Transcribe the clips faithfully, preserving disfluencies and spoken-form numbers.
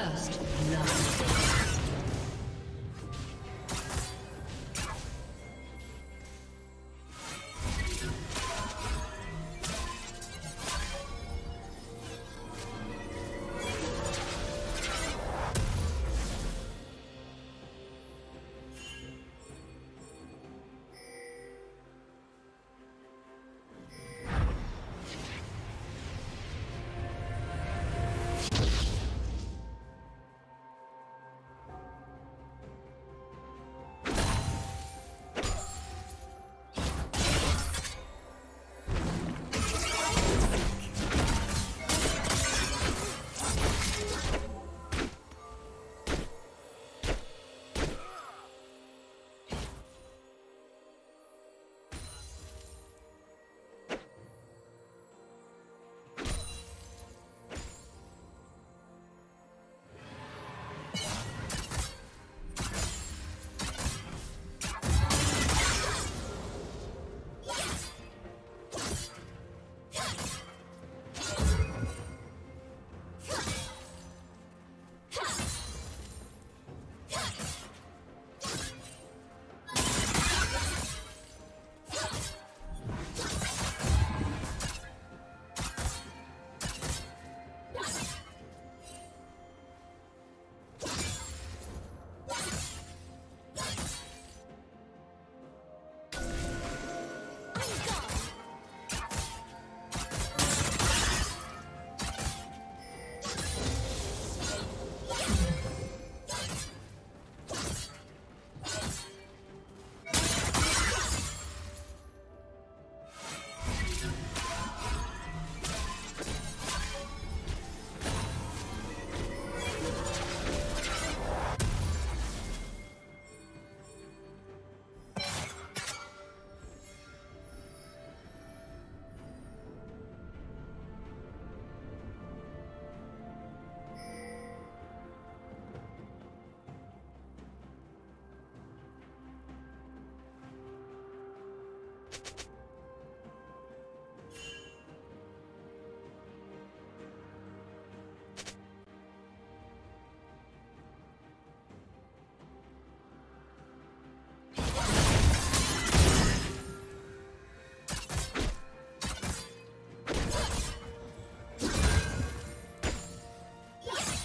First love.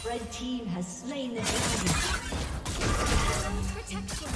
The red team has slain the dragon. Protection.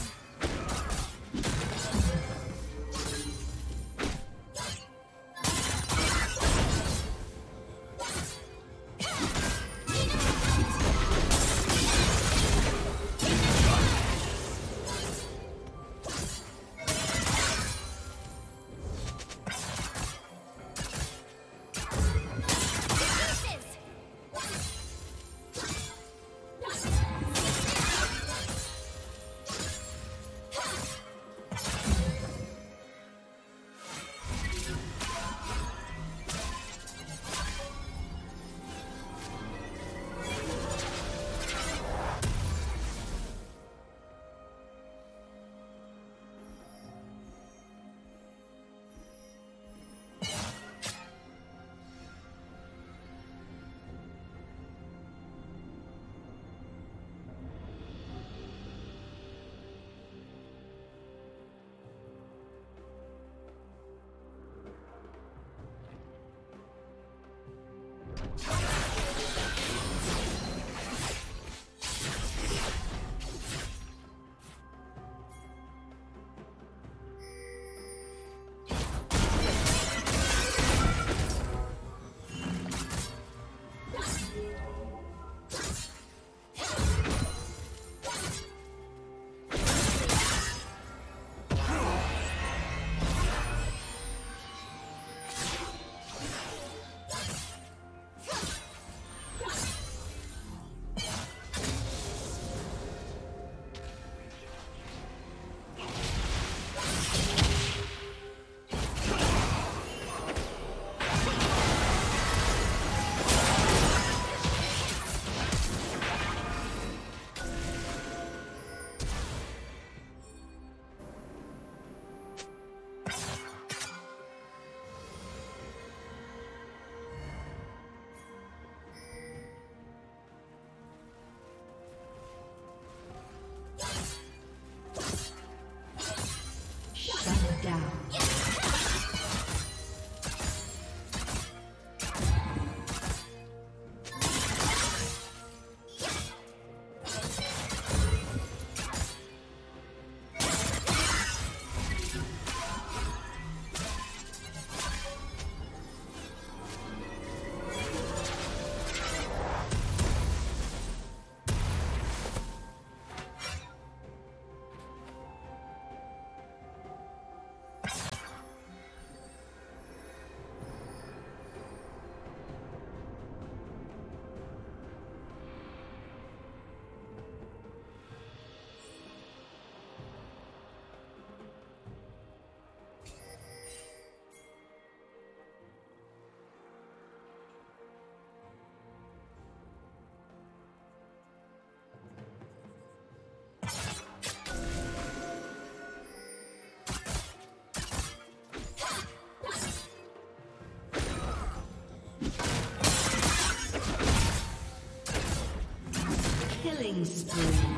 Killing spree.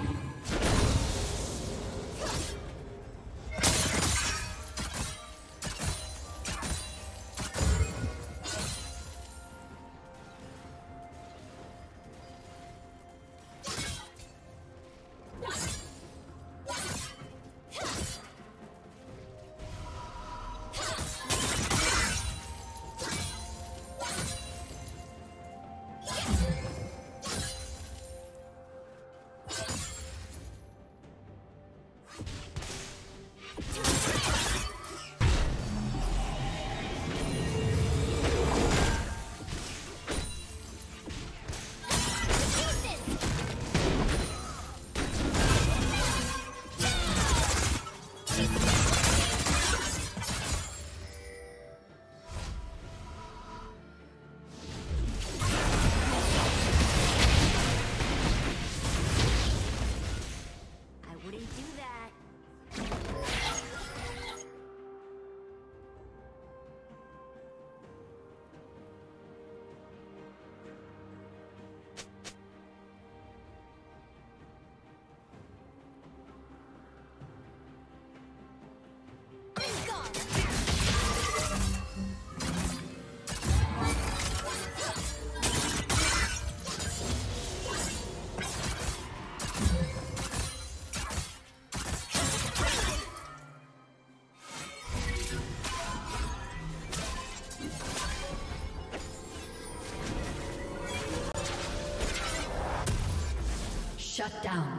Shut down.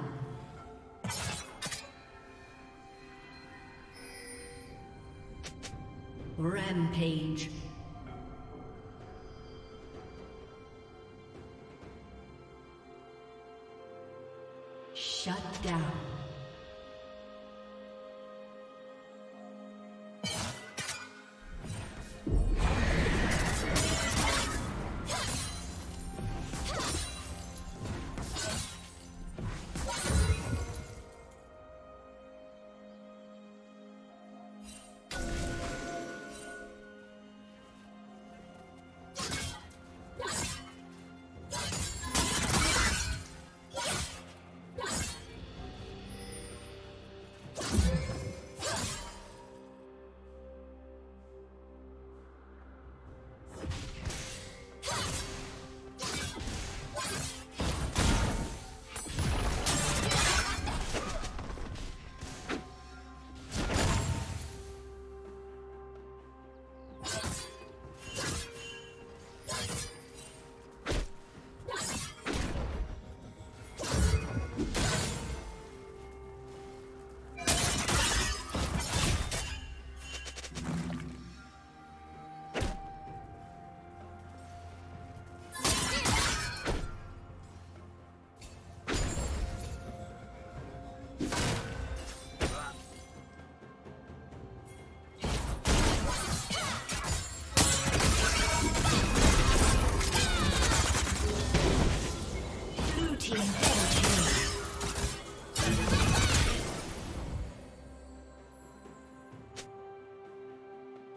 Rampage. Shut down.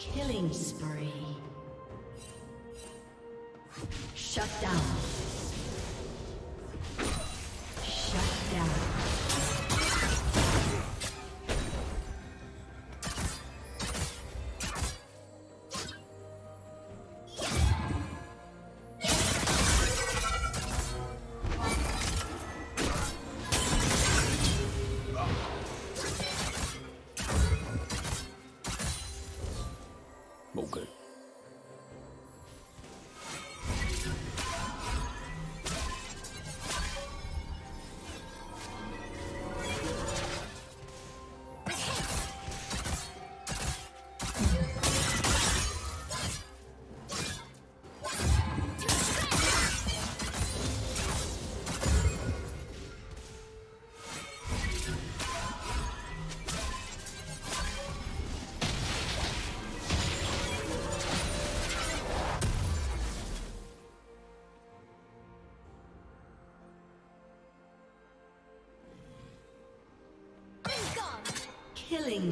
Killing spree. Shut down. Shut down. Killing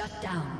Shut down.